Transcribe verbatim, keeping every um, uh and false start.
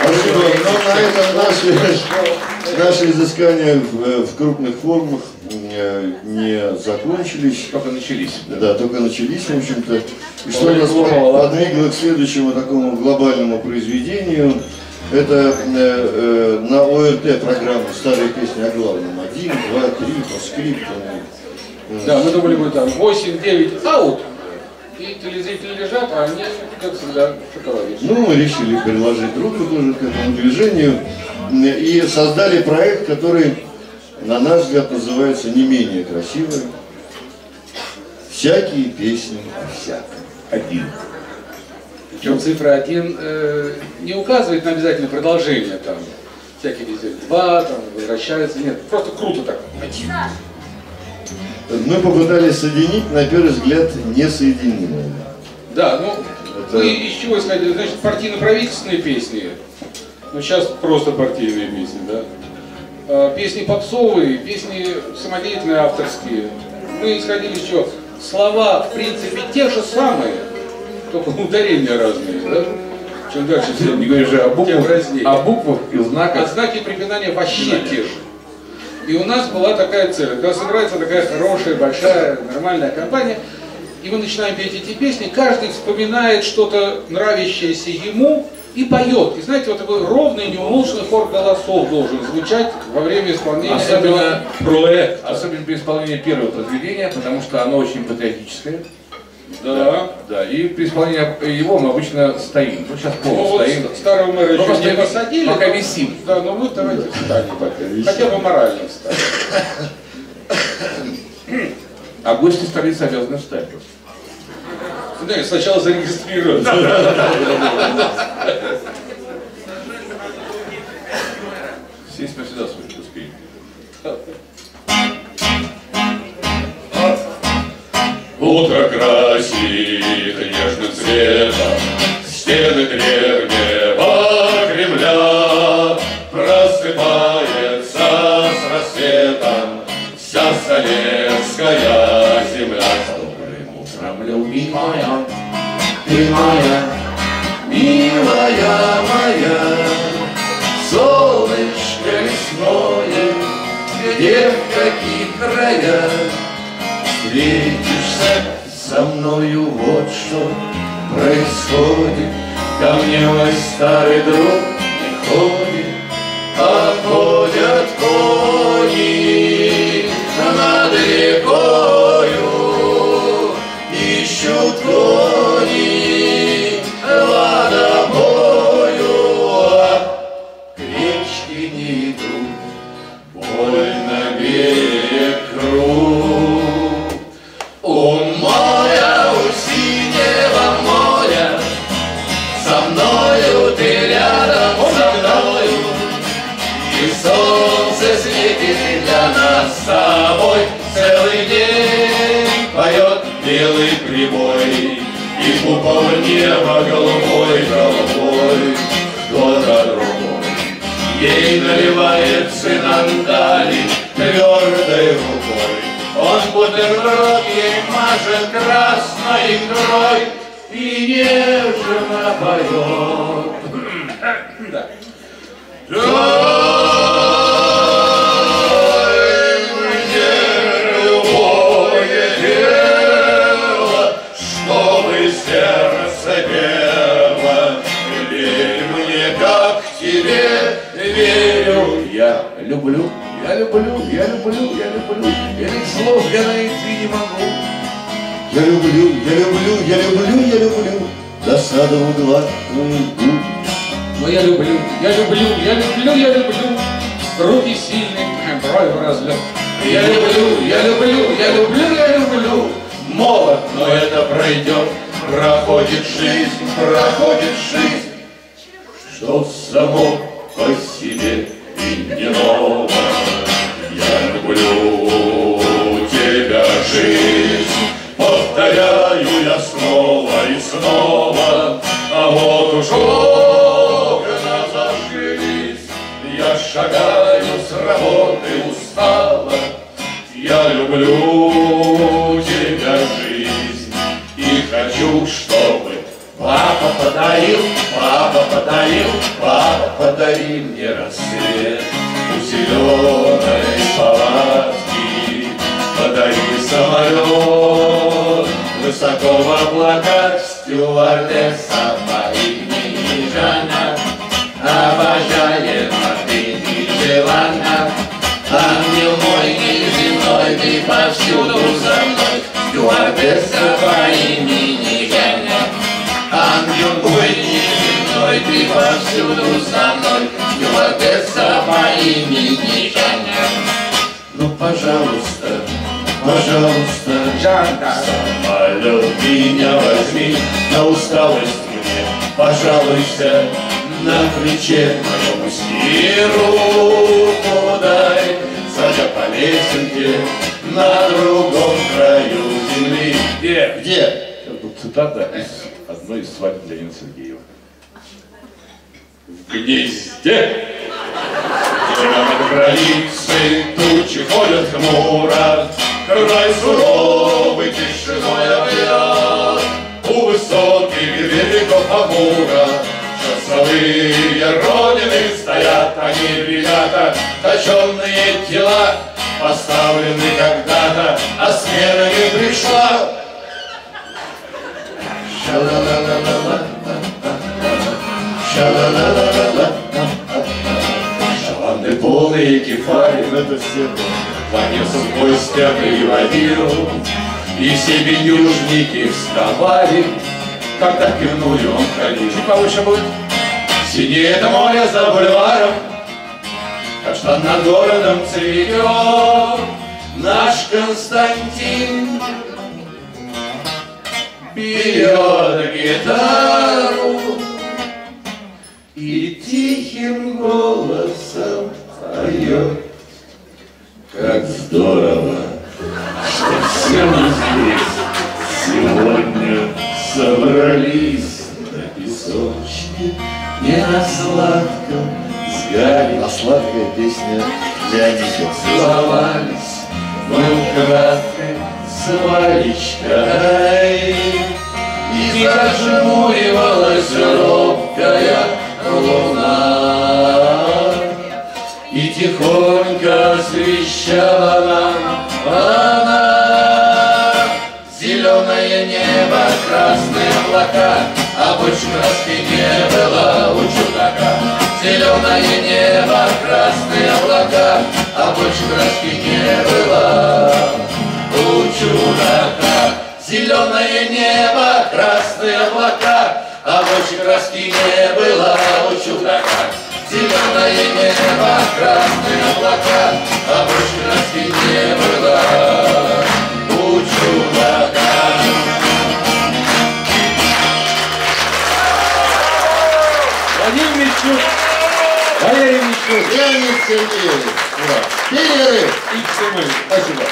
Спасибо. Ну, на этом наши, наши изыскания в, в крупных формах не закончились. Только начались. Да, да только начались, в общем-то. И что нас подвигло к следующему такому глобальному произведению. Это э, э, на ОРТ программу «Старые песни о главном». Один, два, три, по скрипту. Да, мы думали бы там восемь, девять, аут. И телезрители лежат, а они, как всегда, в шоколаде. Ну, мы решили приложить руку тоже к этому движению. И создали проект, который, на наш взгляд, называется не менее красивый. «Всякие песни о всяком». Один. Причем цифра один э, не указывает на обязательное продолжение, там, всякие везде два, там, возвращаются, нет, просто круто так, один. Мы попытались соединить, на первый взгляд, несоединимое. Да, ну, это... мы из чего искать, значит, партийно-правительственные песни, ну, сейчас просто партийные песни, да, а, песни попсовые, песни самодеятельные, авторские, мы исходили из чего, слова, в принципе, те же самые, только ударения разные, да? Чем дальше, все не говоришь же о буквах и знаках. А знаки препинания вообще те же. И у нас была такая цель. Когда собирается такая хорошая, большая, нормальная компания, и мы начинаем петь эти песни, каждый вспоминает что-то нравящееся ему и поет. И знаете, вот такой ровный, неумолчный хор голосов должен звучать во время исполнения. Особенно проект, особенно при исполнении первого произведения, потому что оно очень патриотическое. Да. да, да. И при исполнении его мы обычно стоим. Ну, сейчас полу ну, стоим. Вот старого мэра еще не посадили. Пока но... висим. Да, но мы давайте да. встанем пока. Висим. Хотя бы морально встанем. А гости столицы обязаны встать. Да, и сначала зарегистрироваться. Сесть мы сюда сможем успеем. Утро красит нежным цветом стены древнего Кремля. Просыпается с рассветом вся советская земля. Добрым утром, люби моя, ты моя, милая моя, солнышко лесное, где в каких краях встретишься со мною, вот что происходит. Ко мне мой старый друг не ходит, а ходят кони над рекою, ищут кони водобою, а к речке не идут, больно берег круг. С собой целый день поет белый прибой, и купол неба голубой, голубой, кто-то другой. Ей наливает сын Анталий твердой рукой, он бутерброд ей мажет красной игрой и нежно поет. Люблю, я люблю, я люблю, я люблю, я ни слов я найти не могу. Я люблю, я люблю, я люблю, я люблю, до сада в углах уйду. Но я люблю, я люблю, я люблю, я люблю, руки сильные, брови в разлет. Я люблю, я люблю, я люблю, я люблю, молод, но это пройдет. Проходит жизнь, проходит жизнь, что само по себе. Не ново. Я люблю тебя, жизнь, повторяю я снова и снова. А вот уж окна зажглись, я шагаю с работы устала. Я люблю тебя, жизнь, и хочу, чтобы папа подарил папа. Папа подарил, папа подарил мне рассвет у зеленой палатки, подарил самолет высоко в облаках, стюардесса по имени Жанна обожает морды нежеланно. Ангел мой неземной, ты повсюду за мной, стюардесса по имени Жанна. Ангел мой неземной, ты повсюду за мной, стюардесса по имени Жанна. Ну, пожалуйста, пожалуйста, Жанна, самолет меня возьми, на усталость мне пожалуйся, на плече моем пусти руку дай, садя по лесенке на другом краю земли. Где? Где? Цитата из одной из свадеб Леонида Сергеева. В гнезде, где над границей тучи ходят хмуро, край суровый тишиной объят у высоких берегов Амура. Часовые родины стоят, они в ребята, точенные тела поставлены когда-то, а смена не пришла. Ша-ла-ла-ла-ла-ла, ша-ла-ла-ла-ла-ла, шаланды полные кефари, это все планету в гостя приводил, и все бедюжники вставали, когда кивнули он ходил. Чуть повыше будет. Синеет море за бульваром, каштан над городом цветет, наш Константин берет гитару и тихим голосом поет. Как здорово, что все мы здесь сегодня собрались на песочке, не на сладком с Гарри. А сладкая песня Леонида. Целовались мы украдкой с Валечкой, и зажмуривалась робкая луна, и тихонько освещала нам она зеленое небо, красные облака. А больше краски не было у чудака. Зеленое небо, красные облака, а больше краски не было у чудака. Зеленое небо, красные облака, а больше краски не было у чудака. Зеленое небо, красные облака, а больше краски не было у чудака. Вадим Мищук, Валерий Мищук, Леонид Сергеев. Перерыв. Спасибо.